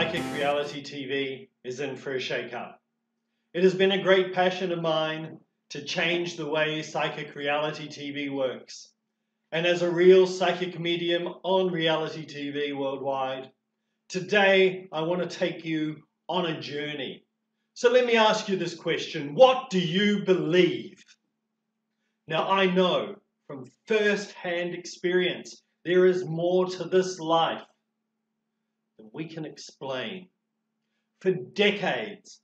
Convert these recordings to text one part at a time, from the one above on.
Psychic Reality TV is in for a shake-up. It has been a great passion of mine to change the way Psychic Reality TV works. And as a real psychic medium on reality TV worldwide, today I want to take you on a journey. So let me ask you this question. What do you believe? Now I know from first-hand experience there is more to this life than we can explain. For decades,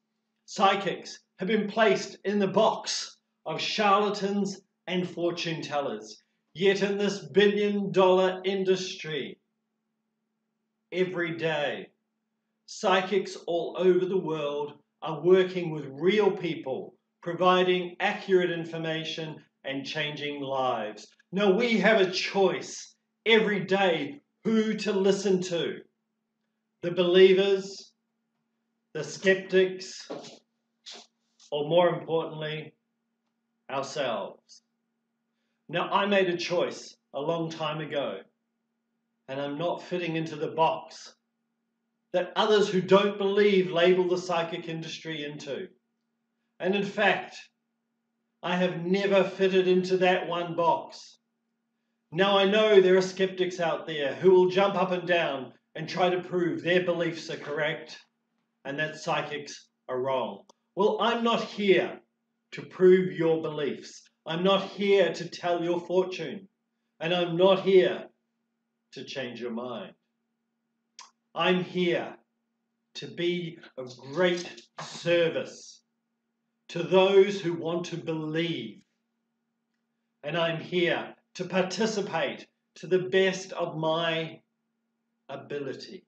psychics have been placed in the box of charlatans and fortune tellers. Yet in this billion-dollar industry, every day, psychics all over the world are working with real people, providing accurate information and changing lives. Now we have a choice every day who to listen to. The believers, the skeptics, or more importantly, ourselves. Now, I made a choice a long time ago, and I'm not fitting into the box that others who don't believe label the psychic industry into. And in fact, I have never fitted into that one box. Now, I know there are skeptics out there who will jump up and down and try to prove their beliefs are correct and that psychics are wrong. Well, I'm not here to prove your beliefs. I'm not here to tell your fortune. And I'm not here to change your mind. I'm here to be of great service to those who want to believe. And I'm here to participate to the best of my ability.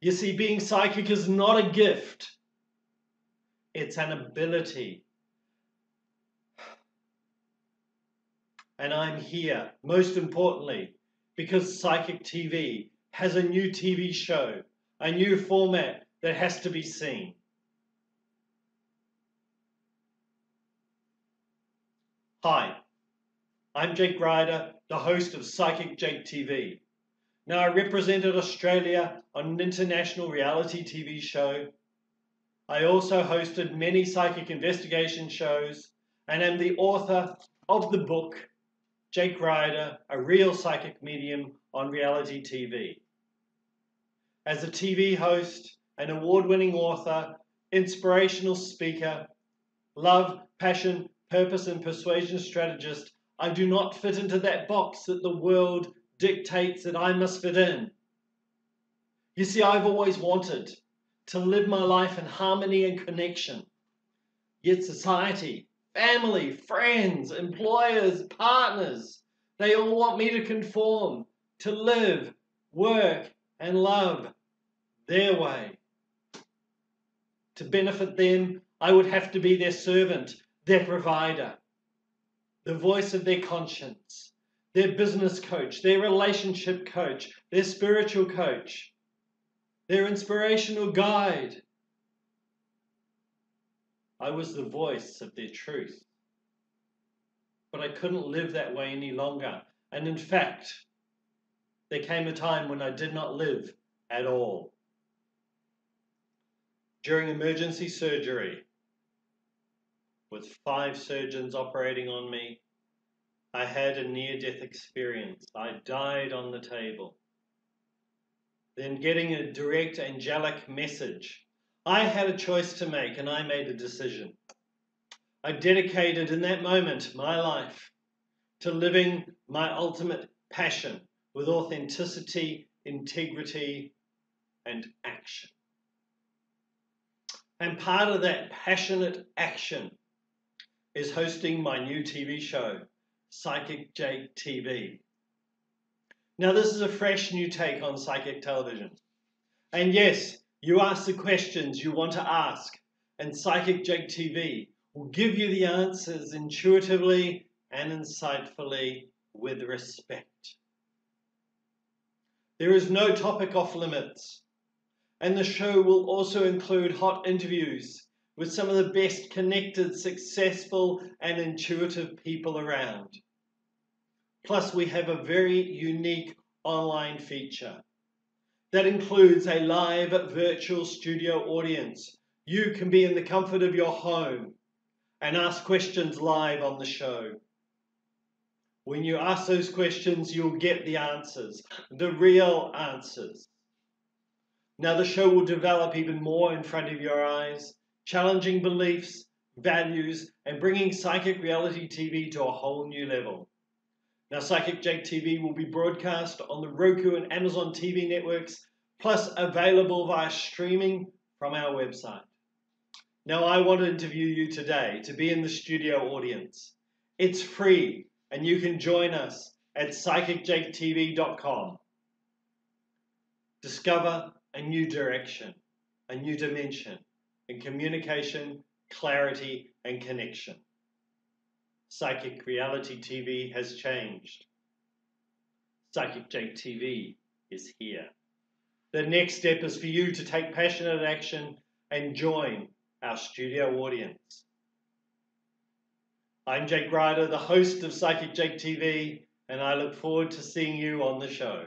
You see, being psychic is not a gift. It's an ability. And I'm here, most importantly, because Psychic TV has a new TV show, a new format that has to be seen. Hi, I'm Jake Ryder, the host of Psychic Jayc TV. Now, I represented Australia on an international reality TV show. I also hosted many psychic investigation shows and am the author of the book, Jake Ryder, A Real Psychic Medium on Reality TV. As a TV host, an award-winning author, inspirational speaker, love, passion, purpose and persuasion strategist, I do not fit into that box that the world dictates that I must fit in. You see, I've always wanted to live my life in harmony and connection. Yet society, family, friends, employers, partners, they all want me to conform, to live, work, and love their way. To benefit them, I would have to be their servant, their provider, the voice of their conscience, their business coach, their relationship coach, their spiritual coach, their inspirational guide. I was the voice of their truth. But I couldn't live that way any longer. And in fact, there came a time when I did not live at all. During emergency surgery, with 5 surgeons operating on me, I had a near-death experience. I died on the table. Then getting a direct angelic message. I had a choice to make and I made a decision. I dedicated in that moment my life to living my ultimate passion with authenticity, integrity, and action. And part of that passionate action is hosting my new TV show, Psychic Jayc TV. Now, this is a fresh new take on psychic television. And yes, you ask the questions you want to ask, and Psychic Jayc TV will give you the answers intuitively and insightfully with respect. There is no topic off limits, and the show will also include hot interviews with some of the best connected, successful, and intuitive people around. Plus, we have a very unique online feature. that includes a live virtual studio audience. You can be in the comfort of your home and ask questions live on the show. When you ask those questions, you'll get the answers, the real answers. Now the show will develop even more in front of your eyes, challenging beliefs, values, and bringing psychic reality TV to a whole new level. Now Psychic Jayc TV will be broadcast on the Roku and Amazon TV networks, plus available via streaming from our website. Now I want to interview you today to be in the studio audience. It's free and you can join us at PsychicJaycTV.com. Discover a new direction, a new dimension in communication, clarity, and connection. Psychic Reality TV has changed. Psychic Jayc TV is here. The next step is for you to take passionate action and join our studio audience. I'm Jake Ryder, the host of Psychic Jayc TV, and I look forward to seeing you on the show.